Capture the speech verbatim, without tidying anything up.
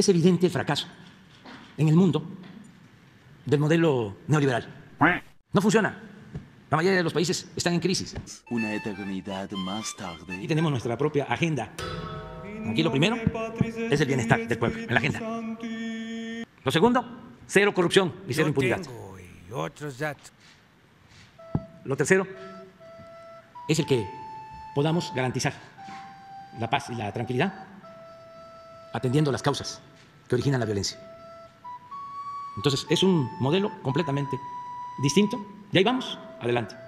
es evidente el fracaso en el mundo del modelo neoliberal. No funciona. La mayoría de los países están en crisis. Una eternidad más tarde. Y tenemos nuestra propia agenda. Aquí lo primero es el bienestar del pueblo, en la agenda. Lo segundo, cero corrupción y cero impunidad. Lo tercero es el que podamos garantizar la paz y la tranquilidad atendiendo las causas que originan la violencia. Entonces, es un modelo completamente distinto y ahí vamos, adelante.